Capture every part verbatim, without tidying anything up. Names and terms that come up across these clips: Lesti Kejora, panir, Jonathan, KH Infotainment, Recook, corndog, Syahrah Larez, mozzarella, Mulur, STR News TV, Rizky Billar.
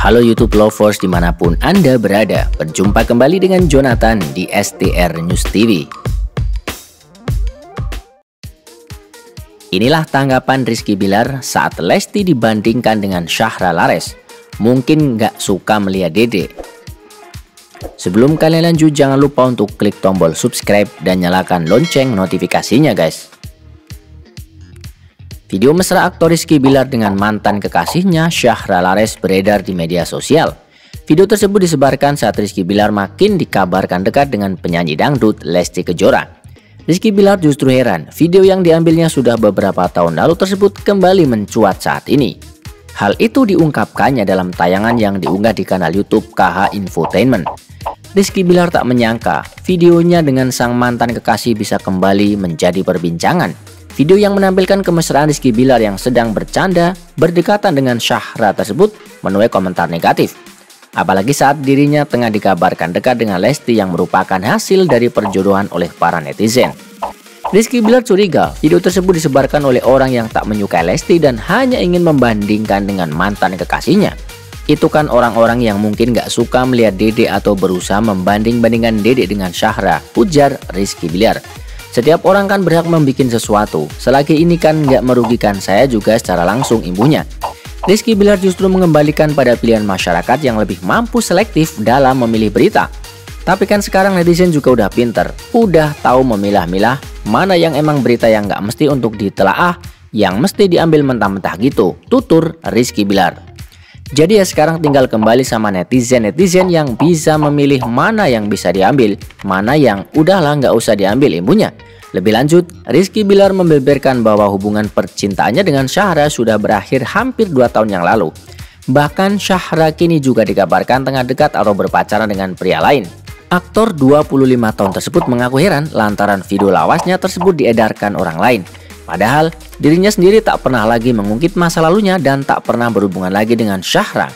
halo YouTube lovers dimanapun Anda berada. Berjumpa kembali dengan Jonathan di S T R News T V. Inilah tanggapan Rizky Billar saat Lesti dibandingkan dengan Syahrah Larez. Mungkin nggak suka melihat Dede. Sebelum kalian lanjut, jangan lupa untuk klik tombol subscribe dan nyalakan lonceng notifikasinya, guys. Video mesra aktor Rizky Billar dengan mantan kekasihnya Syahrah Larez beredar di media sosial. Video tersebut disebarkan saat Rizky Billar makin dikabarkan dekat dengan penyanyi dangdut Lesti Kejora. Rizky Billar justru heran, video yang diambilnya sudah beberapa tahun lalu tersebut kembali mencuat saat ini. Hal itu diungkapkannya dalam tayangan yang diunggah di kanal YouTube K H Infotainment. Rizky Billar tak menyangka videonya dengan sang mantan kekasih bisa kembali menjadi perbincangan. Video yang menampilkan kemesraan Rizky Billar yang sedang bercanda berdekatan dengan Syahrah tersebut menuai komentar negatif. Apalagi saat dirinya tengah dikabarkan dekat dengan Lesti yang merupakan hasil dari perjodohan oleh para netizen. Rizky Billar curiga video tersebut disebarkan oleh orang yang tak menyukai Lesti dan hanya ingin membandingkan dengan mantan kekasihnya. Itu kan orang-orang yang mungkin gak suka melihat Dede atau berusaha membanding-bandingkan Dede dengan Syahrah, ujar Rizky Billar. Setiap orang kan berhak membuat sesuatu, selagi ini kan nggak merugikan saya juga secara langsung, imbuhnya. Rizky Billar justru mengembalikan pada pilihan masyarakat yang lebih mampu selektif dalam memilih berita. Tapi kan sekarang netizen juga udah pinter, udah tahu memilah-milah mana yang emang berita yang nggak mesti untuk ditelaah, yang mesti diambil mentah-mentah gitu, tutur Rizky Billar. Jadi ya sekarang tinggal kembali sama netizen-netizen yang bisa memilih mana yang bisa diambil, mana yang udahlah nggak usah diambil, imbuhnya. Lebih lanjut, Rizky Billar membeberkan bahwa hubungan percintaannya dengan Syahrah sudah berakhir hampir dua tahun yang lalu. Bahkan Syahrah kini juga dikabarkan tengah dekat atau berpacaran dengan pria lain. Aktor dua puluh lima tahun tersebut mengaku heran lantaran video lawasnya tersebut diedarkan orang lain. Padahal dirinya sendiri tak pernah lagi mengungkit masa lalunya dan tak pernah berhubungan lagi dengan Syahrah.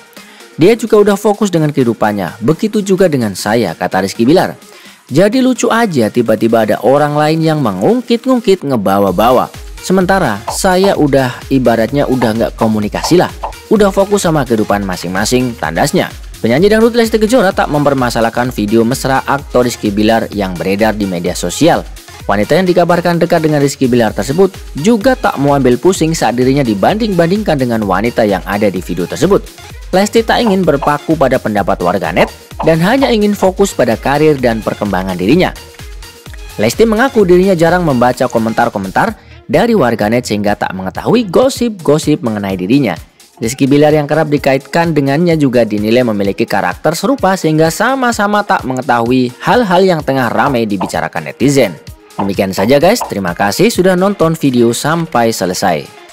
Dia juga udah fokus dengan kehidupannya, begitu juga dengan saya, kata Rizky Billar. Jadi lucu aja tiba-tiba ada orang lain yang mengungkit-ngungkit ngebawa-bawa. Sementara saya udah ibaratnya udah nggak komunikasi lah. Udah fokus sama kehidupan masing-masing, tandasnya. Penyanyi dangdut Lesti Kejora tak mempermasalahkan video mesra aktor Rizky Billar yang beredar di media sosial. Wanita yang dikabarkan dekat dengan Rizky Billar tersebut juga tak mau ambil pusing saat dirinya dibanding-bandingkan dengan wanita yang ada di video tersebut. Lesti tak ingin berpaku pada pendapat warganet dan hanya ingin fokus pada karir dan perkembangan dirinya. Lesti mengaku dirinya jarang membaca komentar-komentar dari warganet sehingga tak mengetahui gosip-gosip mengenai dirinya. Rizky Billar yang kerap dikaitkan dengannya juga dinilai memiliki karakter serupa sehingga sama-sama tak mengetahui hal-hal yang tengah ramai dibicarakan netizen. Demikian saja guys, terima kasih sudah nonton video sampai selesai.